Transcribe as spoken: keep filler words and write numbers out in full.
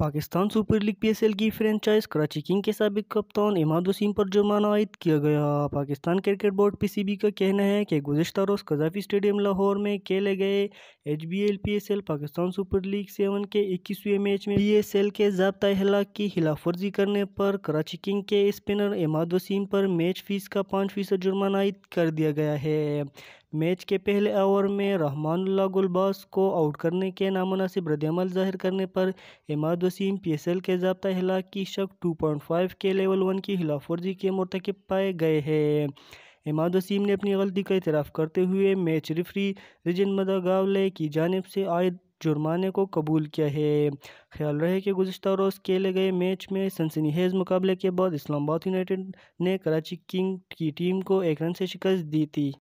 Pakistan super league PSL की franchise Karachi king के साबिक कप्तान इमाद वसीम पर जुर्माना आयद किया गया। पाकिस्तान क्रिकेट बोर्ड पीसीबी का कहना है कि गुज़श्ता रोज़ गद्दाफ़ी स्टेडियम लाहौर में खेले गए HBL PSL Pakistan super league seven के इक्कीसवें मैच में पीएसएल के ज़ाब्ता अखलाक की खिलाफवर्जी करने पर कराची किंग के स्पिनर इमाद वसीम पर मैच फीस का पाँच फीसद जुर्माना आयद कर दिया गया है। मैच के पहले ओवर में रहमानुल्लाह गुरबाज को आउट करने के नामुनासिब रद्दअमल जाहिर करने पर इमाद वसीम पीएसएल के ज़ाब्ता अखलाक की शक टू पॉइंट फाइव के लेवल वन की खिलाफवर्जी के मुर्तकिब पाए गए हैं। इमाद वसीम ने अपनी गलती का इतराफ़ करते हुए मैच रेफरी रिजन मदागावले की जानिब से आयद जुर्माने को कबूल किया है। ख्याल रहे कि गुज़श्ता रोज़ खेले गए मैच में सनसनीखेज़ मुकाबले के बाद इस्लामाबाद यूनाइटेड ने कराची किंग की टीम को एक रन से शिकस्त दी थी।